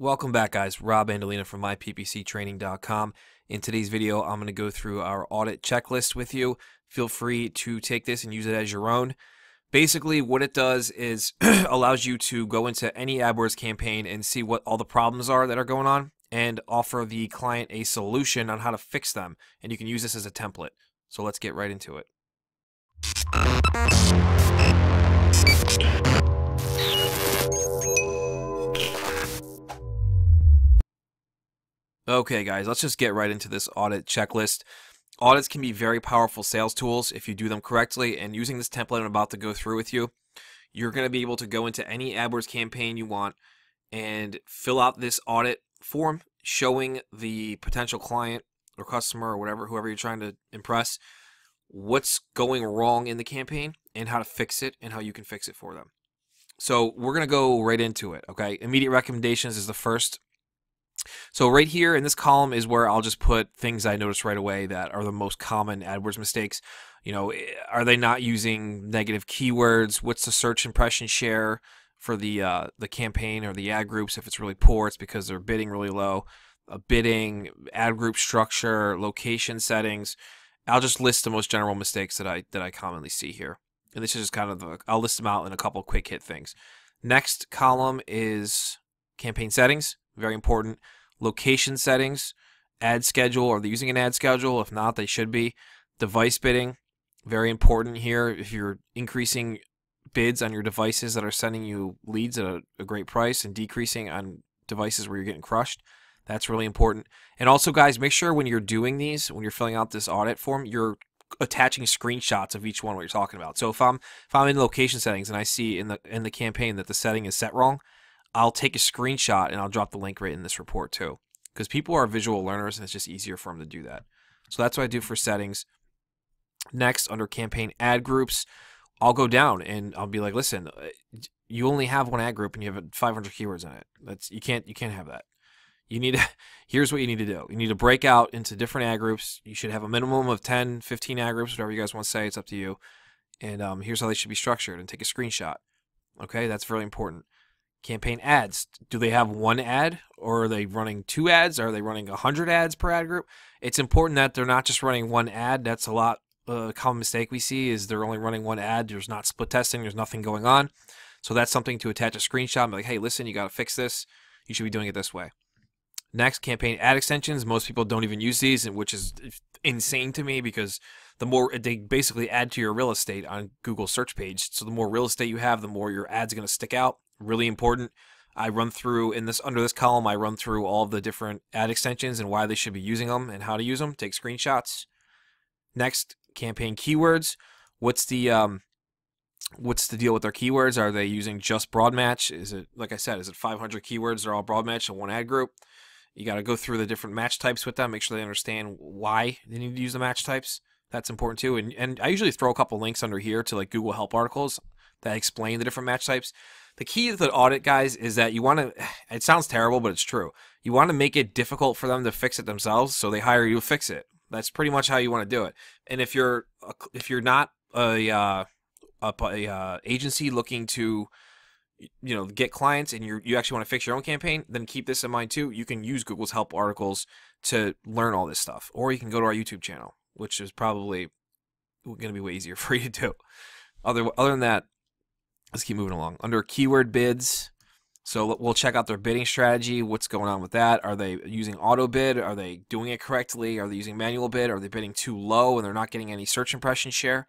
Welcome back, guys. Rob Andolina from MyPPCTraining.com. In today's video, I'm going to go through our audit checklist with you. Feel free to take this and use it as your own. Basically, what it does is allows you to go into any AdWords campaign and see what all the problems are that are going on and offer the client a solution on how to fix them. And you can use this as a template. So let's get right into it. Okay, guys, let's just get right into this audit checklist. Audits can be very powerful sales tools if you do them correctly, and using this template I'm about to go through with you, you're going to be able to go into any AdWords campaign you want and fill out this audit form showing the potential client or customer or whatever, whoever you're trying to impress, what's going wrong in the campaign and how to fix it and how you can fix it for them. So we're going to go right into it, okay? Immediate recommendations is the first. So right here in this column is where I'll just put things I noticed right away that are the most common AdWords mistakes. You know, are they not using negative keywords? What's the search impression share for the campaign or the ad groups? If it's really poor, it's because they're bidding really low. Bidding, ad group structure, location settings. I'll just list the most general mistakes that I commonly see here. And this is just kind of I'll list them out in a couple of quick hit things. Next column is campaign settings. Very important. Location settings, ad schedule, are they using an ad schedule? If not, they should be. Device bidding, very important here. If you're increasing bids on your devices that are sending you leads at a great price and decreasing on devices where you're getting crushed, that's really important. And also, guys, make sure when you're doing these, when you're filling out this audit form, you're attaching screenshots of each one what you're talking about. So if I'm in location settings and I see in the campaign that the setting is set wrong, I'll take a screenshot and I'll drop the link right in this report too, because people are visual learners and it's just easier for them to do that. So that's what I do for settings. Next, under campaign ad groups, I'll go down and I'll be like, listen, you only have one ad group and you have 500 keywords in it. That's you can't have that. You need to, here's what you need to do. You need to break out into different ad groups. You should have a minimum of 10, 15 ad groups, whatever you guys want to say. It's up to you. And here's how they should be structured, and take a screenshot. Okay, that's very important. Campaign ads, do they have one ad, or are they running two ads, or are they running 100 ads per ad group? It's important that they're not just running one ad. That's a lot common mistake we see, is they're only running one ad. There's not split testing, there's nothing going on. So that's something to attach a screenshot and be like, hey, listen, you got to fix this, you should be doing it this way. Next, campaign ad extensions. Most people don't even use these, and which is insane to me, because the more they basically add to your real estate on Google search page. So the more real estate you have, the more your ads going to stick out. Really important. I run through in this, under this column, I run through all the different ad extensions and why they should be using them and how to use them. Take screenshots. Next, campaign keywords. What's the deal with their keywords? Are they using just broad match? Is it, like I said, is it 500 keywords? They're all broad match in one ad group. You got to go through the different match types with them, make sure they understand why they need to use the match types. That's important too. And I usually throw a couple links under here to like Google help articles that explain the different match types. The key to the audit, guys, is that you want to, it sounds terrible, but it's true. You want to make it difficult for them to fix it themselves, so they hire you to fix it. That's pretty much how you want to do it. And if you're not a agency looking to, you know, get clients, and you actually want to fix your own campaign, then keep this in mind too. You can use Google's help articles to learn all this stuff, or you can go to our YouTube channel, which is probably going to be way easier for you to do. Other than that, let's keep moving along. Under keyword bids, so we'll check out their bidding strategy. What's going on with that? Are they using auto bid? Are they doing it correctly? Are they using manual bid? Are they bidding too low and they're not getting any search impression share?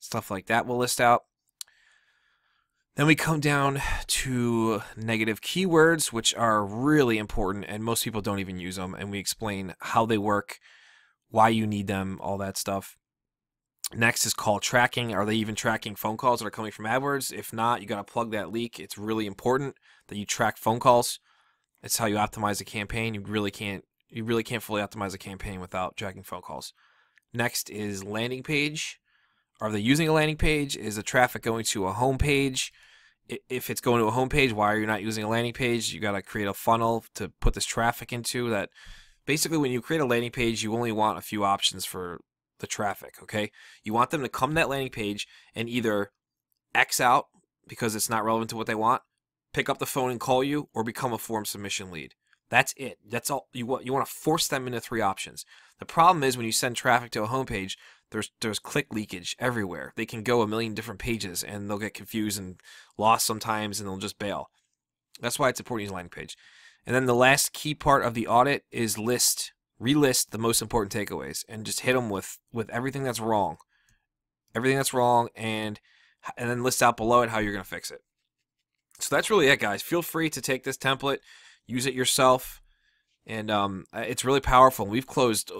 Stuff like that we'll list out. Then we come down to negative keywords, which are really important, and most people don't even use them, and we explain how they work, why you need them, all that stuff. Next is call tracking. Are they even tracking phone calls that are coming from AdWords? If not, you got to plug that leak. It's really important that you track phone calls. It's how you optimize a campaign. You really can't fully optimize a campaign without tracking phone calls. Next is landing page. Are they using a landing page? Is the traffic going to a home page? If it's going to a home page, why are you not using a landing page? You got to create a funnel to put this traffic into that. Basically, when you create a landing page, you only want a few options for the traffic, okay? You want them to come to that landing page and either X out because it's not relevant to what they want, pick up the phone and call you, or become a form submission lead. That's it. That's all you want. You want to force them into three options. The problem is when you send traffic to a homepage, there's click leakage everywhere. They can go a million different pages and they'll get confused and lost sometimes, and they'll just bail. That's why it's important to use a landing page. And then the last key part of the audit is relist the most important takeaways, and just hit them with everything that's wrong. Everything that's wrong, and then list out below it how you're going to fix it. So that's really it, guys. Feel free to take this template, use it yourself, and it's really powerful. We've closed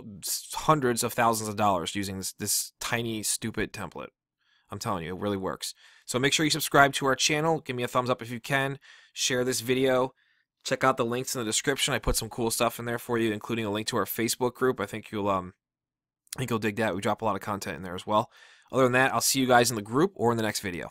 hundreds of thousands of dollars using this tiny, stupid template. I'm telling you, it really works. So make sure you subscribe to our channel. Give me a thumbs up if you can. Share this video. Check out the links in the description. I put some cool stuff in there for you, including a link to our Facebook group. I think you'll dig that. We drop a lot of content in there as well. Other than that, I'll see you guys in the group or in the next video.